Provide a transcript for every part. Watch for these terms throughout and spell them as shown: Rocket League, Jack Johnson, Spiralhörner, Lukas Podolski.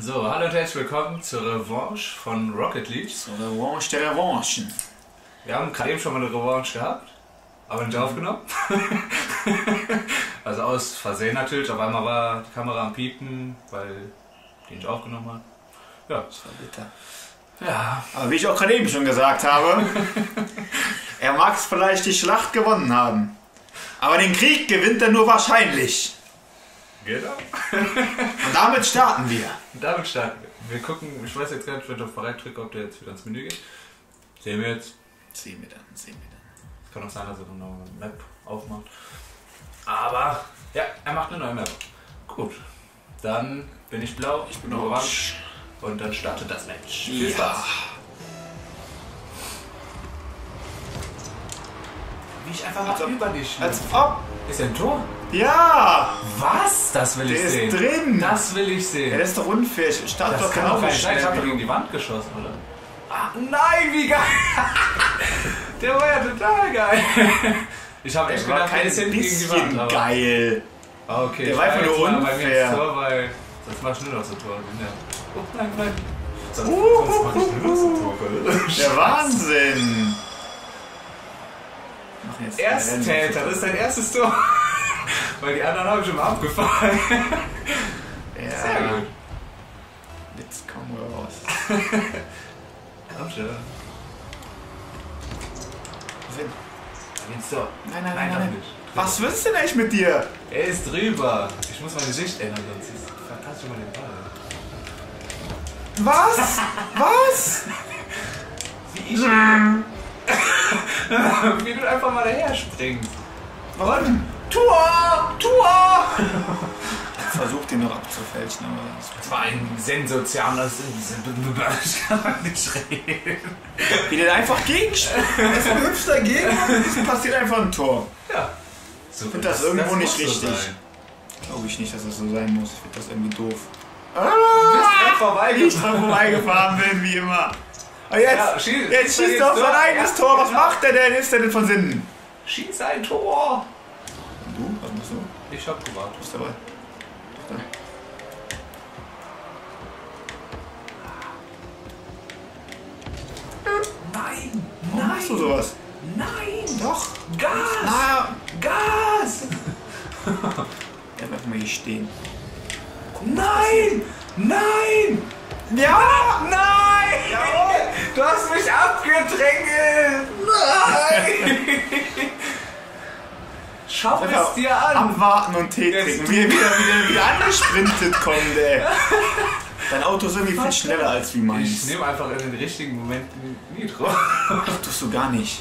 So, hallo und herzlich willkommen zur Revanche von Rocket League. Zur Revanche der Revanchen. Wir haben gerade eben schon mal eine Revanche gehabt, aber nicht aufgenommen. Also aus Versehen natürlich, auf einmal war die Kamera am Piepen, weil die nicht aufgenommen hat. Ja, das war bitter. Ja, aber wie ich auch gerade eben schon gesagt habe, er mag es vielleicht die Schlacht gewonnen haben, aber den Krieg gewinnt er nur wahrscheinlich. Genau. Und damit starten wir. Wir gucken, ich weiß jetzt gar nicht, wenn ich auf bereit drücke, ob der jetzt wieder ins Menü geht. Sehen wir jetzt. Sehen wir dann. Kann auch sein, dass er eine neue Map aufmacht. Aber, ja, er macht eine neue Map. Gut. Dann bin ich blau, ich bin orange. Und dann startet das Match. Ja. Viel Spaß. Wie ich einfach mal über dich. Als ob. Ist ja ein Tor? Ja! Was? Das will ich sehen. Der ist drin! Das will ich sehen. Ja, das ist doch unfair. Ich dachte doch, kann auch nicht sein. Ich hab doch gegen die Wand geschossen, oder? Ah, nein, wie geil! Der war ja total geil. Ich hab echt gedacht, der ist hinten gegen die Wand. Aber geil! Okay, der war einfach nur unfair. Tor, weil sonst mach ich nur noch so Tor. Ja. Oh, nein, nein. Sonst mach ich nur noch so Tor. Der Wahnsinn! Ersttäter, das ist dein erstes Tor. Weil die anderen haben schon mal abgefahren. Ja. Sehr gut. Jetzt kommen wir raus. Komm schon. Nein, nein, nein, nein. Was willst du denn eigentlich mit dir? Er ist drüber. Ich muss mein Gesicht ändern, sonst ist es fantastisch über den Ball. Was? Was? Wie ich. Wie du einfach mal daher springst. Warum? Tua! Tua! Versucht den noch abzufälschen, aber das war ein sensationales. Ich kann nicht reden. Wie der einfach gegenspringt. Das ist ein hübscher Gegner. Passiert einfach ein Tor. Ja. So, ich finde das irgendwo nicht richtig. Glaube ich nicht, dass das so sein muss. Ich finde das irgendwie doof. Ich bin vorbeigefahren, wie immer. Oh, jetzt, ja, jetzt schießt er auf sein eigenes Tor. Was macht er denn? Ist der denn von Sinnen? Schieß ein Tor! Und du? Was machst du? Ich hab gewartet. Du bist dabei. Doch, dann. Nein! Warum machst du sowas? Nein! Doch! Gas! Gas! Er bleibt mal hier stehen. Nein! Nein! Ja! Nein! Ja, oh. Du hast mich abgedrängelt! Nein! Schau es dir an! Abwarten und Tee trinken. Wie wieder angesprintet kommt, ey! Dein Auto ist irgendwie viel schneller als wie meins. Ich nehme einfach in den richtigen Moment Nitro. Das tust du gar nicht.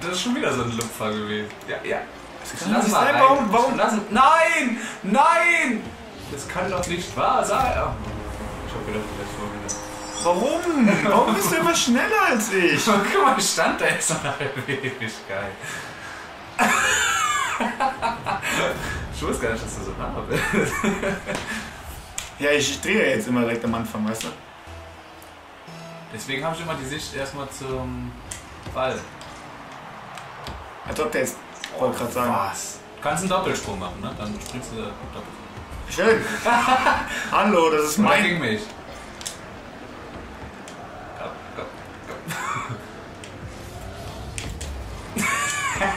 Das ist schon wieder so ein Lupfer gewesen. Ja, ja. Lass mal rein. Warum? Nein! Nein! Das kann doch nicht wahr sein. Oh. Ich hab gedacht, das war wieder. Warum? Warum bist du immer schneller als ich? Guck mal, ich stand da jetzt noch eine Ewigkeit. Ich wusste gar nicht, dass du so nah bist. Ja, ich drehe jetzt immer direkt am Anfang, weißt du? Deswegen habe ich immer die Sicht erstmal zum Ball. Als ob der jetzt. Ich wollte gerade sagen. Was? Du kannst einen Doppelsprung machen, ne? Dann springst du da doppelt. Schön! Hallo, das ist mein. Gegen mich. Go.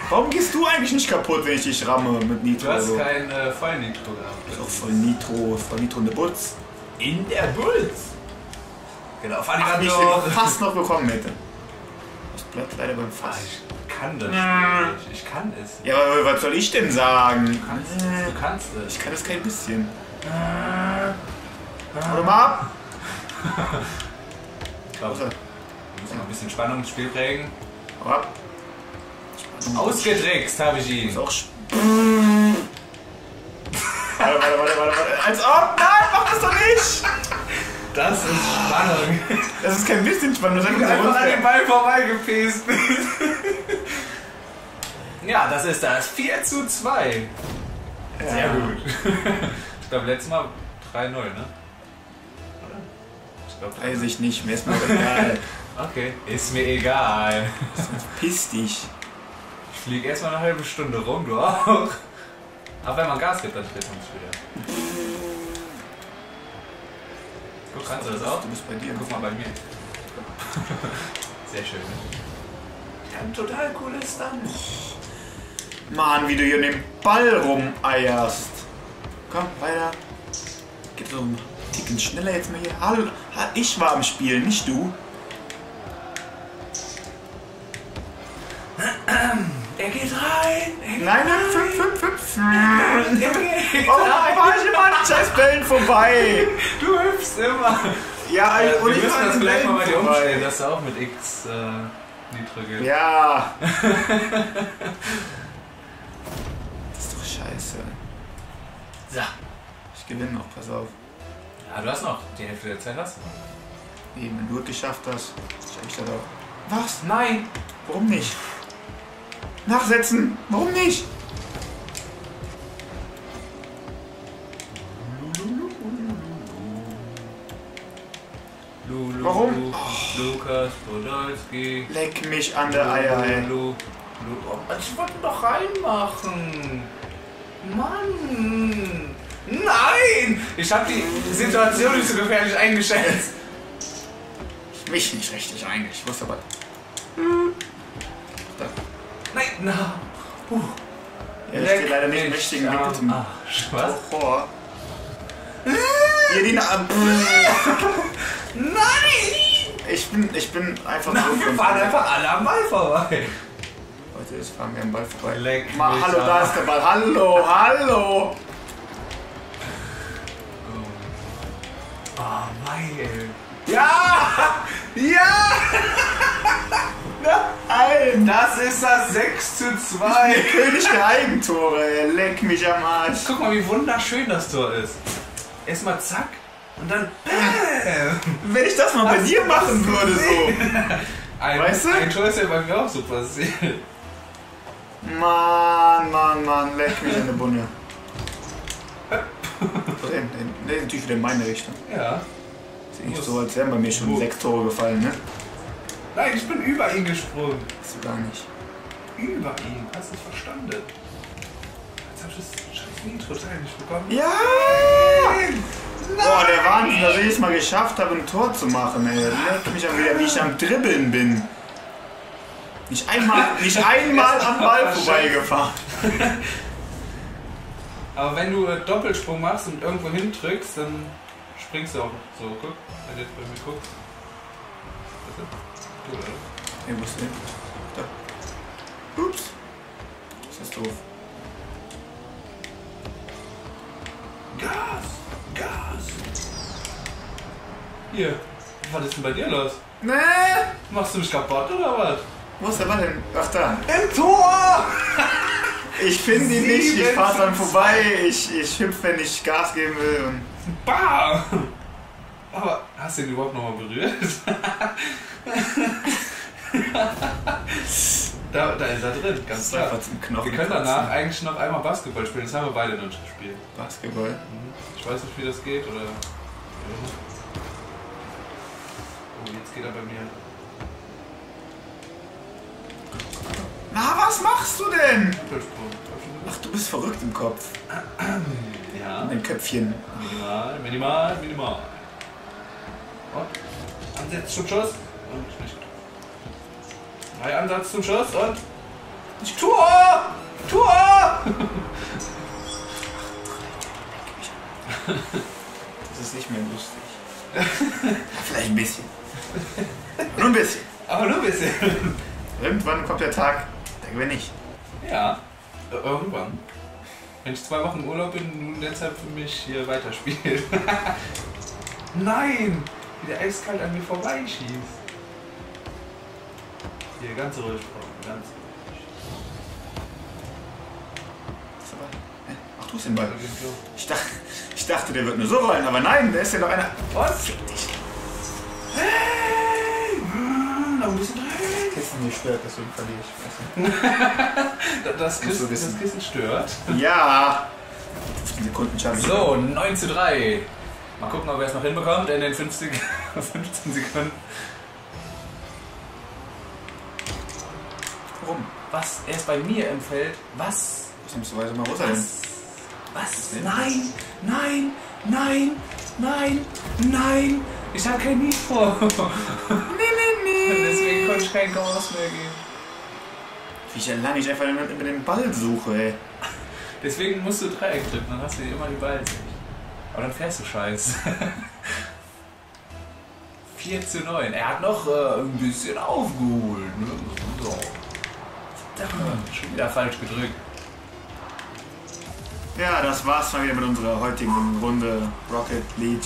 Warum gehst du eigentlich nicht kaputt, wenn ich dich ramme mit Nitro? Du hast so kein Voll-Nitro gehabt. Das ist auch Voll-Nitro in der Butz. In der Butz? Genau, auf alle Fälle. Ich den fast noch bekommen hätte. Das bleibt leider beim Fass. Ich kann das nicht. Ich kann es nicht. Ja, aber was soll ich denn sagen? Du kannst es. Du kannst es. Ich kann es kein bisschen. Warte mal ab! Ich glaube, wir müssen noch ein bisschen Spannung ins Spiel prägen. Hau ab! Ausgedreckst habe ich ihn! Warte! Als ob! Nein, mach das doch nicht! Das ist Spannung. Das ist kein bisschen Spannung. Das ist einfach an den Ball vorbeigefäßt. Ja, das ist das. 4:2. Ja. Sehr gut. Ich glaube, letztes Mal 3:0, ne? Oder? Ich glaube, weiß ich nicht. Mir ist mir egal. Okay. Ist mir egal. Piss dich. Ich fliege erstmal eine halbe Stunde rum, du auch. Aber wenn man Gas gibt, dann dreht man sich wieder. Kannst du das auch? Du bist bei dir, guck mal bei mir. Sehr schön, ne? Ja, ein total cooles Stunt. Mann, wie du hier den Ball rumeierst. Komm, weiter. Gib so einen Ticken schneller jetzt mal hier. Hallo, ich war im Spiel, nicht du. Er geht rein! Er geht rein. 5, 5, 5. Oh, falsche Mann, scheiß Bällen vorbei! Du hüpfst immer! Ja, und wir müssen das vielleicht mal bei dir umstellen, dass du auch mit X niedrig gehst. Ja! Das ist doch scheiße. So. Ich gewinne noch, pass auf. Ja, du hast noch. Die Hälfte der Zeit hast du noch. Eben, wenn du es geschafft hast, schreib ich das auch. Was? Nein! Warum nicht? Nachsetzen! Warum nicht? Lulu, warum? Oh. Lukas Podolski. Leck mich an der Eier, ey. Oh, ich wollte doch reinmachen. Mann! Nein! Ich habe die Situation nicht so gefährlich eingeschätzt. Mich nicht richtig eigentlich. Ich wusste aber. Da. Nein, na. Ja, ich stehe leider nicht im richtigen Winkel zum Tor. Hier die Namen. Nein! Ich bin einfach. Nein, wir fahren einfach alle am Ball vorbei. Leute, jetzt fahren wir am Ball vorbei. Leck mal, hallo, da ist der Ball. Hallo, hallo. Oh, mein. Ja! Ja! Nein! Das ist das 6:2! König der Eigentore! Leck mich am Arsch! Guck mal, wie wunderschön das Tor ist! Erstmal zack und dann bäm! Wenn ich das mal bei dir machen würde, so! Weißt du? Ein Tor ist ja bei mir auch so passiert! Mann, leck mich in der Bunde! Der ist natürlich wieder in meine Richtung! Ja! Das ist nicht so, als wären bei mir schon 6 Tore gefallen, ne? Nein, ich bin über ihn gesprungen. Hast du gar nicht. Über ihn? Hast du es verstanden? Jetzt hab ich das scheiß Nitro nicht bekommen. Ja! Nein! Boah, der Wahnsinn, dass ich es mal geschafft habe, ein Tor zu machen, ey. Das nervt mich auch wieder, wie ich am Dribbeln bin. Nicht einmal am Ball vorbeigefahren. Aber wenn du einen Doppelsprung machst und irgendwo hindrückst, dann springst du auch so. Guck, wenn du jetzt bei mir guckst. Du, oder? Nee, wo ist der? Da. Ups. Das ist doof. Gas! Hier. Was ist denn bei dir los? Nee! Machst du mich kaputt, oder was? Wo ist der Ball hin? Ach, da. Im Tor! Ich finde ihn nicht. Ich fahr dran vorbei. Ich hüpfe, wenn ich Gas geben will. Und bam! Aber hast du ihn überhaupt nochmal berührt? da ist er drin, ganz klar. Wir können danach eigentlich noch einmal Basketball spielen, das haben wir beide noch gespielt. Basketball? Mhm. Ich weiß nicht, wie das geht, oder? Oh, jetzt geht er bei mir. Na, was machst du denn? Ach, du bist verrückt im Kopf. Ja. In dem Köpfchen. Minimal. Und Ansatz zum Schuss und nicht. Drei Ansatz zum Schuss und. Ich tue! Das ist nicht mehr lustig. Vielleicht ein bisschen. Aber nur ein bisschen. Irgendwann kommt der Tag, da gewinne ich. Ja, irgendwann. Wenn ich 2 Wochen Urlaub bin, deshalb für mich hier weiterspielen. Nein! Wie der eiskalt an mir vorbeischießt. Hier, ganz ruhig, Frau. Ganz ruhig. Was ist der Ball? Ach, du bist den Ball. Ich dachte, der wird nur so rollen, aber nein, da ist ja noch einer. Was? Fick dich. Hey! Noch ein bisschen drin. Das Kissen mich stört, deswegen verliere ich. Das Kissen stört? Ja! 15 Sekunden schaffen. So, 9:3. Mal gucken, ob er es noch hinbekommt in den 15 Sekunden. Warum? Was? Er ist bei mir im Feld. Was? Ich muss weiter mal runter. Was? Nein! Nein! Nein! Nein! Nein! Ich hab kein Nitro. Nee. Deswegen konnte ich keinen Gas mehr geben. Wie ich allein nicht einfach über den Ball suche, ey. Deswegen musst du Dreieck drücken, dann hast du immer die Ball. Aber dann fährst du scheiße. 4:9. Er hat noch ein bisschen aufgeholt. So. Verdammt, schon wieder falsch gedrückt. Ja, das war's mal wieder mit unserer heutigen Runde Rocket League.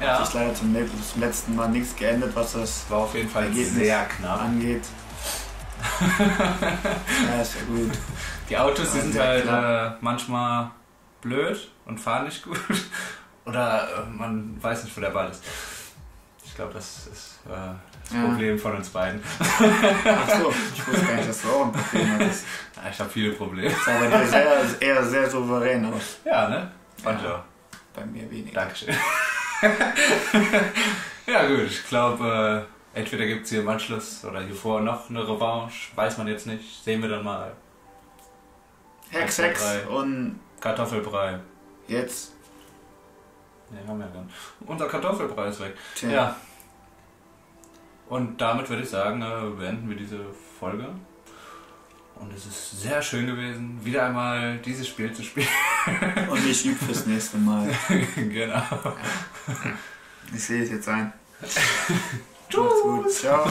Ja. Hat sich leider zum letzten Mal nichts geändert, was das war auf jeden Fall Ergebnis sehr knapp angeht. Ja, ist ja gut. Die Autos sind halt manchmal blöd und fahren nicht gut. Oder man weiß nicht, wo der Ball ist. Ich glaube, das ist das Problem von uns beiden. Ach so, ich wusste gar nicht, dass du auch ein Problem hattest. Ja, ich habe viele Probleme. Das sah bei dir eher sehr souverän aus. Ja, ne? Fand ich auch. Bei mir weniger. Dankeschön. Ja gut, ich glaube, entweder gibt es hier im Anschluss oder hier vor noch eine Revanche, weiß man jetzt nicht, sehen wir dann mal. Hex, Hex und Kartoffelbrei. Jetzt? Ne, haben wir ja dann. Unser Kartoffelbrei ist weg. Tja. Ja. Und damit würde ich sagen, beenden wir diese Folge. Und es ist sehr schön gewesen, wieder einmal dieses Spiel zu spielen. Und ich übe fürs nächste Mal. Genau. Ich sehe es jetzt ein. Tschüss. Macht's gut. Ciao.